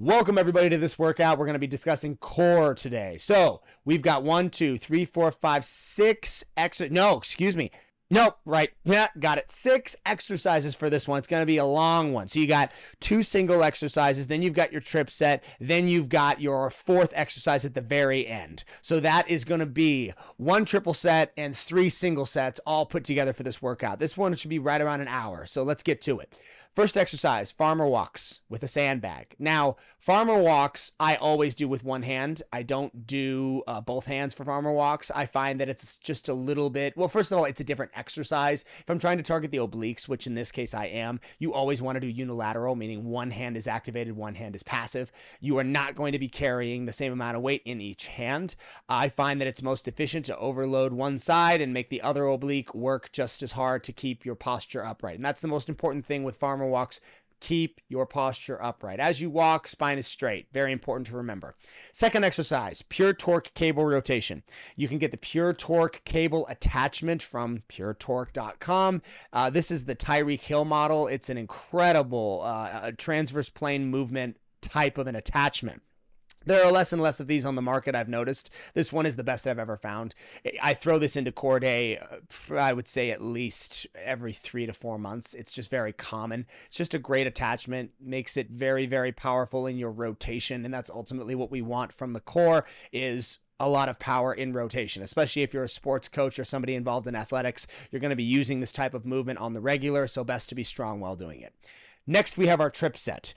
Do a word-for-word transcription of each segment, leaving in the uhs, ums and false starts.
Welcome everybody to this workout. We're going to be discussing core today. So we've got one, two, three, four, five, six. Ex no, excuse me. Nope. Right. Yeah. Got it. Six exercises for this one. It's going to be a long one. So you got two single exercises, then you've got your trip set, then you've got your fourth exercise at the very end. So that is going to be one triple set and three single sets all put together for this workout. This one should be right around an hour. So let's get to it. First exercise, farmer walks with a sandbag. Now, farmer walks, I always do with one hand. I don't do uh, both hands for farmer walks. I find that it's just a little bit, well, first of all, it's a different exercise. If I'm trying to target the obliques, which in this case I am, you always want to do unilateral, meaning one hand is activated, one hand is passive. You are not going to be carrying the same amount of weight in each hand. I find that it's most efficient to overload one side and make the other oblique work just as hard to keep your posture upright. And that's the most important thing with farmer walks. Keep your posture upright. As you walk, spine is straight. Very important to remember. Second exercise, Pure Torque cable rotation. You can get the Pure Torque cable attachment from pure torque dot com. Uh, this is the Tyreek Hill model. It's an incredible uh, transverse plane movement type of an attachment. There are less and less of these on the market, I've noticed. This one is the best I've ever found. I throw this into core day, I would say at least every three to four months. It's just very common. It's just a great attachment, makes it very, very powerful in your rotation. And that's ultimately what we want from the core is a lot of power in rotation, especially if you're a sports coach or somebody involved in athletics. You're going to be using this type of movement on the regular, so best to be strong while doing it. Next, we have our trip set.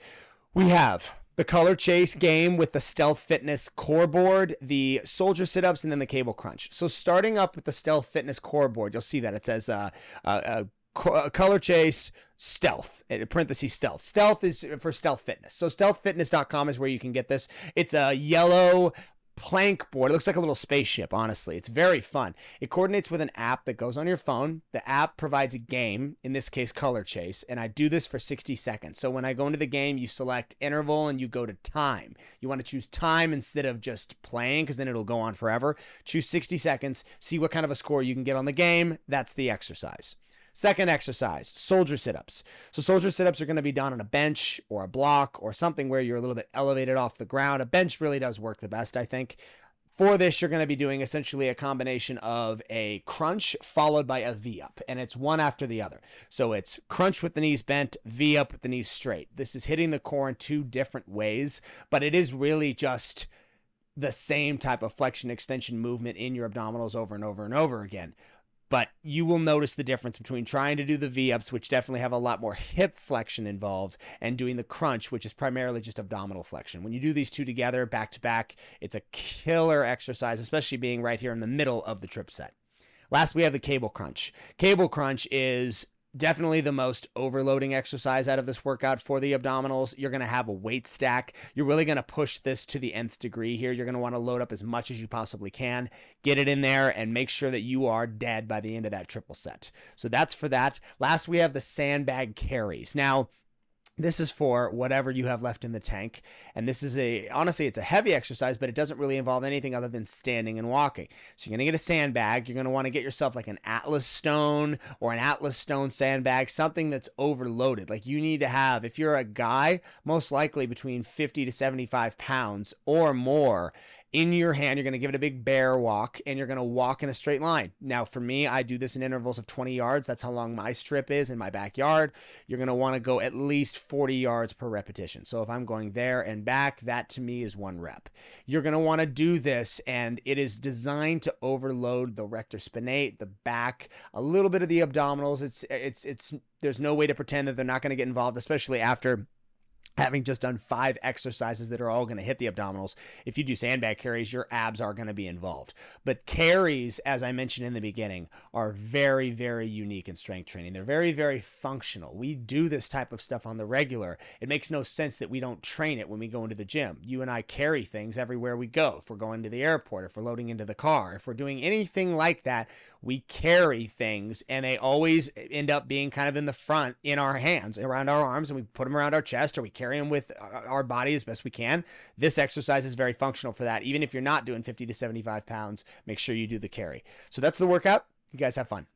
We have the Color Chase game with the Stealth Fitness core board, the soldier sit-ups, and then the cable crunch. So starting up with the Stealth Fitness core board, you'll see that it says uh, uh, uh, Color Chase Stealth, parentheses stealth. Stealth is for Stealth Fitness. So stealth fitness dot com is where you can get this. It's a yellow plank board. It looks like a little spaceship, honestly. It's very fun. It coordinates with an app that goes on your phone. The app provides a game, in this case, Color Chase, and I do this for sixty seconds. So when I go into the game, you select interval and you go to time. You want to choose time instead of just playing because then it'll go on forever. Choose sixty seconds, see what kind of a score you can get on the game. That's the exercise. Second exercise, soldier sit-ups. So soldier sit-ups are going to be done on a bench or a block or something where you're a little bit elevated off the ground. A bench really does work the best, I think. For this, you're going to be doing essentially a combination of a crunch followed by a V-up, and it's one after the other. So it's crunch with the knees bent, V-up with the knees straight. This is hitting the core in two different ways, but it is really just the same type of flexion extension movement in your abdominals over and over and over again. But you will notice the difference between trying to do the V-ups, which definitely have a lot more hip flexion involved, and doing the crunch, which is primarily just abdominal flexion. When you do these two together, back to back, it's a killer exercise, especially being right here in the middle of the trip set. Last, we have the cable crunch. Cable crunch is definitely the most overloading exercise out of this workout for the abdominals. You're going to have a weight stack. You're really going to push this to the nth degree here. You're going to want to load up as much as you possibly can. Get it in there and make sure that you are dead by the end of that triple set. So that's for that. Last, we have the sandbag carries. Now, this is for whatever you have left in the tank. And this is a, honestly, it's a heavy exercise, but it doesn't really involve anything other than standing and walking. So you're going to get a sandbag. You're going to want to get yourself like an Atlas stone or an Atlas stone sandbag, something that's overloaded. Like you need to have, if you're a guy, most likely between fifty to seventy-five pounds or more in your hand. You're going to give it a big bear walk and you're going to walk in a straight line. Now, for me, I do this in intervals of twenty yards. That's how long my strip is in my backyard. You're going to want to go at least forty yards per repetition. So if I'm going there and back, that to me is one rep. You're going to want to do this, and it is designed to overload the rector spinate, the back, a little bit of the abdominals. It's, it's, it's, there's no way to pretend that they're not going to get involved, especially after having just done five exercises that are all going to hit the abdominals. If you do sandbag carries, your abs are going to be involved. But carries, as I mentioned in the beginning, are very, very unique in strength training. They're very, very functional. We do this type of stuff on the regular. It makes no sense that we don't train it when we go into the gym. You and I carry things everywhere we go. If we're going to the airport, if we're loading into the car, if we're doing anything like that, we carry things, and they always end up being kind of in the front in our hands, around our arms, and we put them around our chest, or we carry them with our body as best we can. This exercise is very functional for that. Even if you're not doing fifty to seventy-five pounds, make sure you do the carry. So that's the workout. You guys have fun.